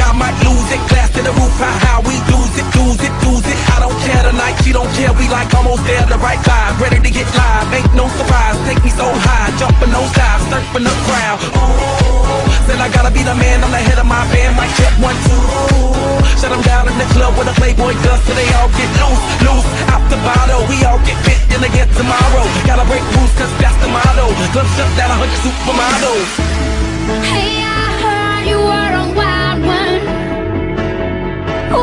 I might lose it, glass to the roof, how we lose it. I don't care tonight, she don't care, we like almost there, the right vibe, ready to get live, ain't no surprise, take me so high, jumping those dives, surfing the crowd, ooh, then I gotta be the man, I'm the head of my band, mic check 1, 2, shut them down in the club with a Playboy dust, so they all get loose, out the bottle, we all get fit in again tomorrow, gotta break rules cause that's the motto, club shut down 100 supermodels. Hey, I heard you were a wild one. Ooh,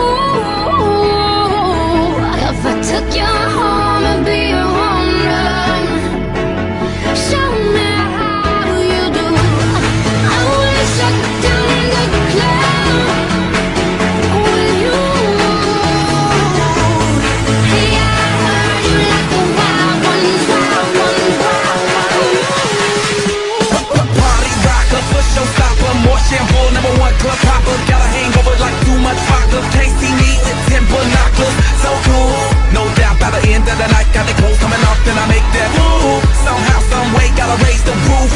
if I took you home and be a home run, show me how you do it. I wanna shut down the club with you. Hey, I heard you like a wild one. Party rocker, push your stopper, more shampoo, #1 club popper, got a hangover like too much vodka, can't see me with 10 binoculars, so cool, no doubt by the end of the night, got the clothes coming off, then I make that move, somehow, someway, gotta raise the roof,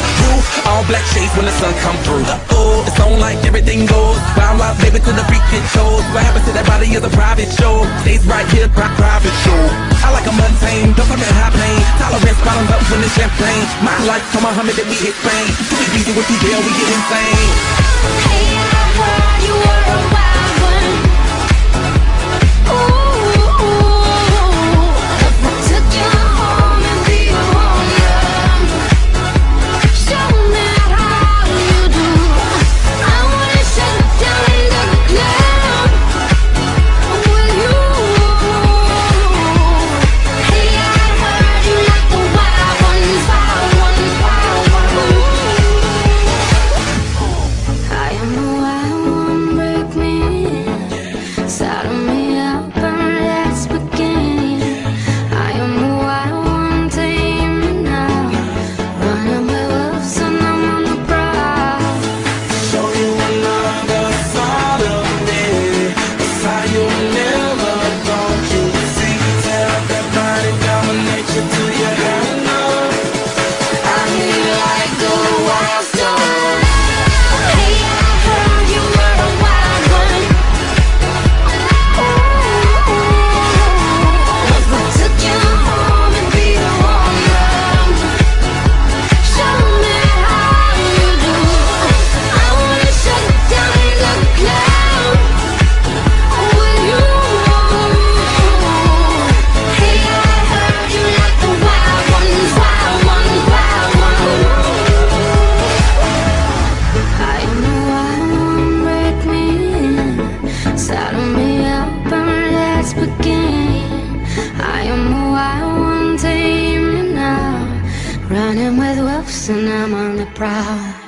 all black shades when the sun come through, uh-oh, it's on like everything goes, wild life, baby, till the freak it shows, what happens to that body is a private show, stays right here, private show, I like a mundane, don't talk about high plane, tolerance bottoms up when it's champagne, my life, come on, homie, that we hit fame, sweet easy with you, girl, we get insane. Hey, I heard you were a wild one. Ooh, if I took you home and be a home run, show me how you do. I wanna shut down the club with you. Hey, I heard you like the wild ones, wild ones, wild ones. I am the wild one, break me in, saddle me up and let's begin. I am the wild one, tame me now, run up my wolves and I'm on the prowl. Show you another side of me, that's how you never thought you'd see. Tear up that body, dominate you till you have enough. I need like a wild star. Hey, I heard you were a wild one. Ooh, if I took you home and be a home run, show me how you do. I wanna shut down the club with you. Hey, I heard you like the wild ones, wild ones, wild ones. I am the wild one, break me in, saddle me up and let's begin. I am the wild one, tame me now, running with wolves and I'm on the prowl.